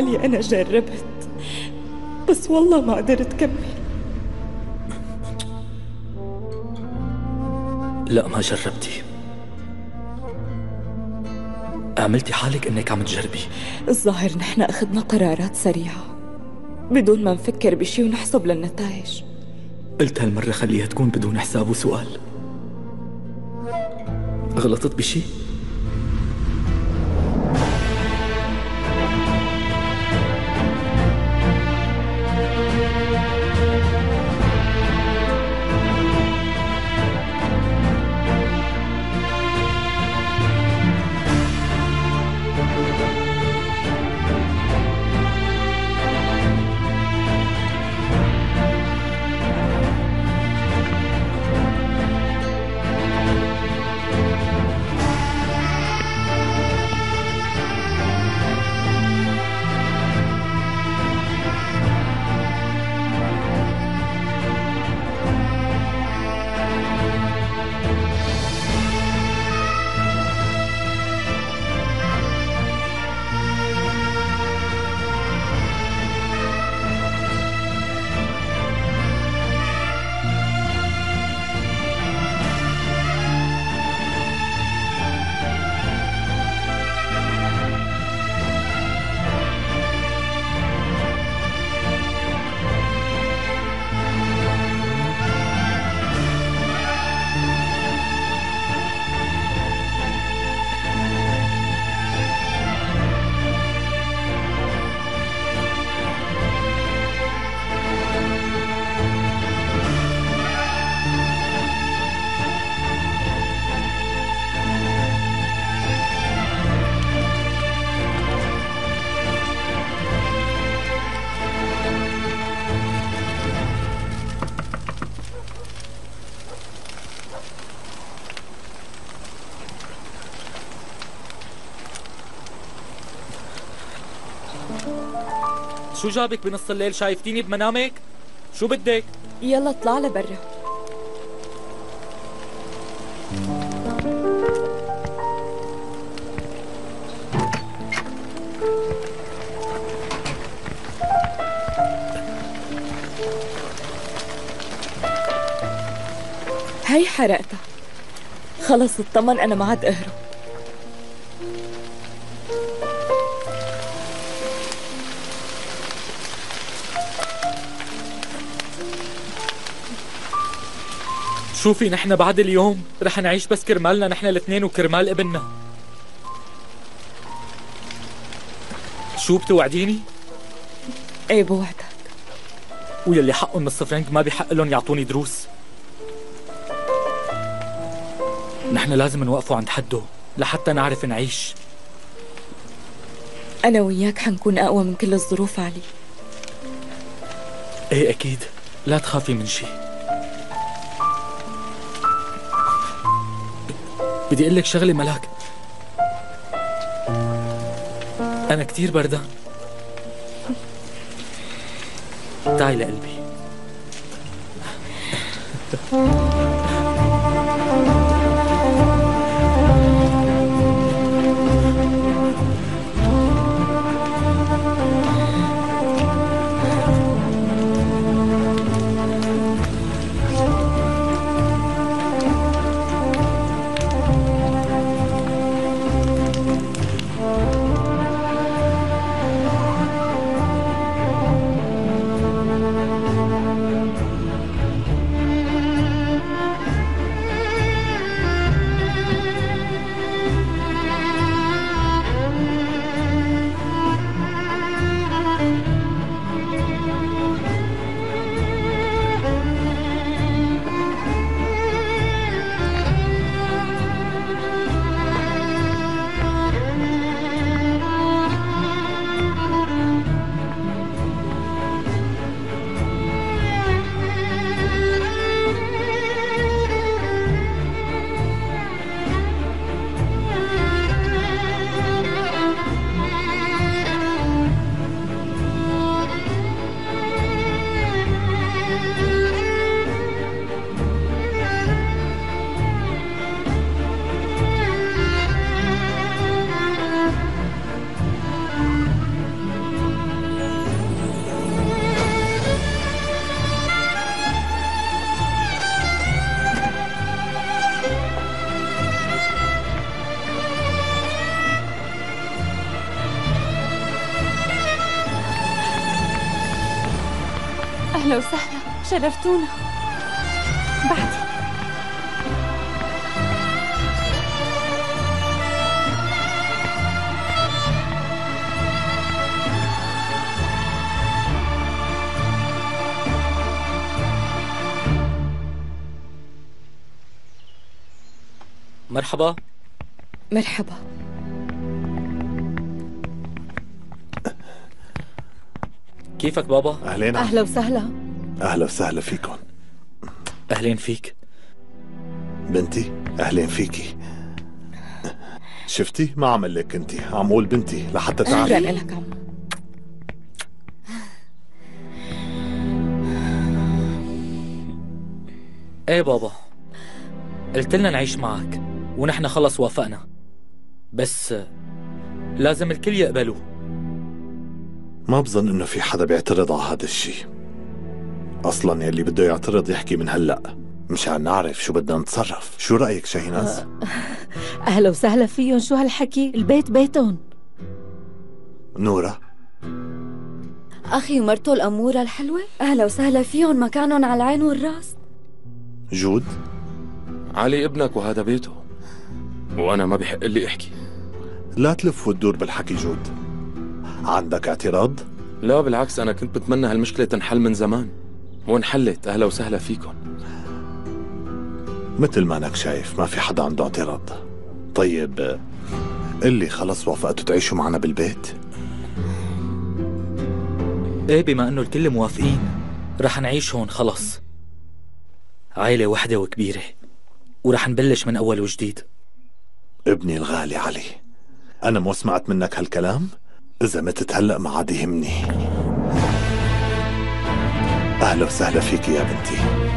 علي أنا جربت، بس والله ما قدرت أكمل. لا ما جربتي، عملتي حالك إنك عم تجربي. الظاهر نحن أخذنا قرارات سريعة بدون ما نفكر بشي ونحسب للنتائج. قلت هالمرة خليها تكون بدون حساب وسؤال. غلطت بشي؟ شو جابك بنص الليل؟ شايفتيني بمنامك؟ شو بدك؟ يلا اطلع لبرا. هي حرقتها. خلص اطمن، انا ما عاد اهرب. شوفي نحن بعد اليوم رح نعيش بس كرمالنا نحن الاثنين وكرمال ابننا. شو بتوعديني؟ ايه بوعدك. ويلي حقهم نص فرنك ما بحق لهم يعطوني دروس. نحن لازم نوقفه عند حده لحتى نعرف نعيش. انا وياك حنكون اقوى من كل الظروف علي. ايه اكيد، لا تخافي من شيء. بدي اقول لك شغله ملاك، انا كثير بردان. تعي لقلبي. أهلا وسهلا، شرفتونا. بعدي مرحبا. مرحبا. كيفك بابا؟ أهلين. أهلا وسهلا. أهلا وسهلا فيكم. أهلين فيك بنتي. أهلين فيكي. شفتي ما عم لك انتي، عم قول بنتي لحتى تعرفي. أهلا لك عم. إيه بابا، قلت لنا نعيش معك ونحن خلص وافقنا، بس لازم الكل يقبلوه. ما بظن انه في حدا بيعترض على هذا الشيء. اصلا يلي بده يعترض يحكي من هلا مشان نعرف شو بدنا نتصرف. شو رايك شاهيناز؟ اهلا وسهلا فيهم. شو هالحكي، البيت بيتهم. نورا اخي ومرته الاموره الحلوه، اهلا وسهلا فيهم، مكانهم على العين والراس. جود علي ابنك وهذا بيته، وانا ما بحق لي احكي. لا تلف وتدور بالحكي جود. عندك اعتراض؟ لا بالعكس، انا كنت بتمنى هالمشكله تنحل من زمان وانحلت. اهلا وسهلا فيكم. مثل ما انك شايف ما في حدا عنده اعتراض. طيب اللي خلص وافقتوا تعيشوا معنا بالبيت؟ ايه، بما انه الكل موافقين رح نعيش هون خلص، عائله وحده وكبيره، ورح نبلش من أول وجديد. ابني الغالي علي، أنا مو سمعت منك هالكلام؟ إذا متت هلأ ما عاد يهمني. أهلا وسهلا فيك يا بنتي.